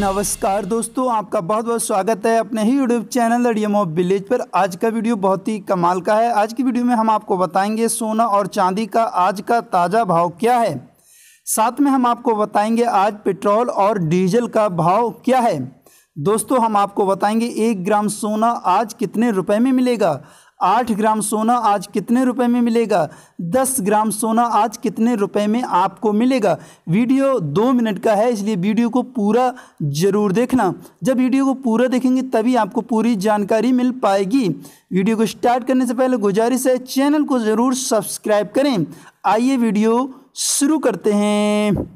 नमस्कार दोस्तों, आपका बहुत बहुत स्वागत है अपने ही YouTube channel dream of village पर। आज का वीडियो बहुत ही कमाल का है। आज की वीडियो में हम आपको बताएंगे सोना और चांदी का आज का ताज़ा भाव क्या है, साथ में हम आपको बताएंगे आज पेट्रोल और डीजल का भाव क्या है। दोस्तों हम आपको बताएंगे 1 ग्राम सोना आज कितने रुपये में मिलेगा, 8 ग्राम सोना आज कितने रुपए में मिलेगा, 10 ग्राम सोना आज कितने रुपए में आपको मिलेगा। वीडियो 2 मिनट का है, इसलिए वीडियो को पूरा ज़रूर देखना। जब वीडियो को पूरा देखेंगे तभी आपको पूरी जानकारी मिल पाएगी। वीडियो को स्टार्ट करने से पहले गुजारिश है, चैनल को ज़रूर सब्सक्राइब करें। आइए वीडियो शुरू करते हैं।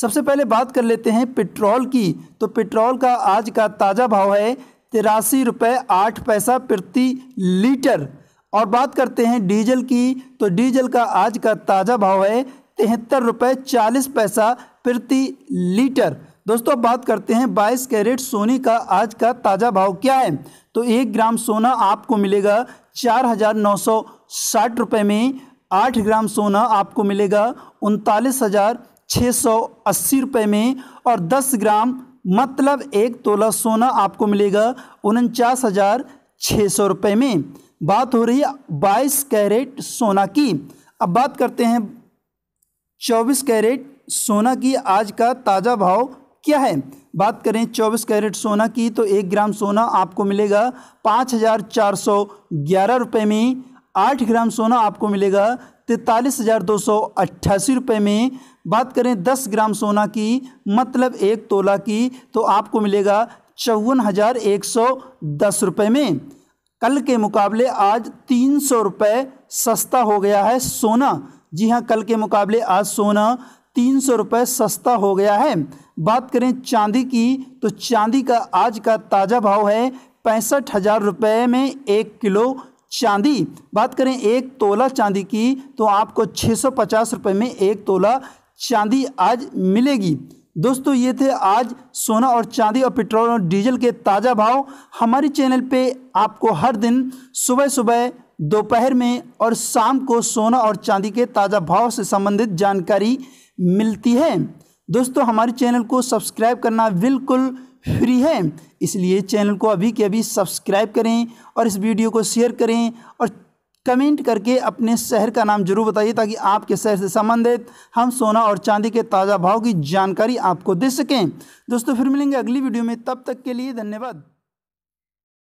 सबसे पहले बात कर लेते हैं पेट्रोल की। तो पेट्रोल का आज का ताज़ा भाव है 83 रुपये 8 पैसा प्रति लीटर। और बात करते हैं डीजल की। तो डीजल का आज का ताज़ा भाव है 73 रुपये 40 पैसा प्रति लीटर। दोस्तों बात करते हैं 22 कैरेट सोने का आज का ताज़ा भाव क्या है। तो 1 ग्राम सोना आपको मिलेगा 4,960 रुपये में, 8 ग्राम सोना आपको मिलेगा 39,680 रुपये में, और 10 ग्राम मतलब 1 तोला सोना आपको मिलेगा 49,600 रुपये में। बात हो रही है 22 कैरेट सोना की। अब बात करते हैं 24 कैरेट सोना की आज का ताज़ा भाव क्या है। बात करें 24 कैरेट सोना की, तो 1 ग्राम सोना आपको मिलेगा 5,411 रुपये में, 8 ग्राम सोना आपको मिलेगा 43,288 रुपये में। बात करें 10 ग्राम सोना की मतलब 1 तोला की, तो आपको मिलेगा 54,110 रुपये में। कल के मुकाबले आज 300 रुपये सस्ता हो गया है सोना। जी हाँ, कल के मुकाबले आज सोना 300 रुपये सस्ता हो गया है। बात करें चांदी की, तो चांदी का आज का ताज़ा भाव है 65,000 रुपये में 1 किलो चांदी। बात करें 1 तोला चांदी की, तो आपको 650 रुपये में 1 तोला चांदी आज मिलेगी। दोस्तों ये थे आज सोना और चांदी और पेट्रोल और डीजल के ताज़ा भाव। हमारे चैनल पे आपको हर दिन सुबह सुबह, दोपहर में और शाम को सोना और चांदी के ताज़ा भाव से संबंधित जानकारी मिलती है। दोस्तों हमारे चैनल को सब्सक्राइब करना बिल्कुल फ्री है, इसलिए चैनल को अभी के अभी सब्सक्राइब करें और इस वीडियो को शेयर करें और कमेंट करके अपने शहर का नाम जरूर बताइए, ताकि आपके शहर से संबंधित हम सोना और चांदी के ताज़ा भाव की जानकारी आपको दे सकें। दोस्तों फिर मिलेंगे अगली वीडियो में, तब तक के लिए धन्यवाद।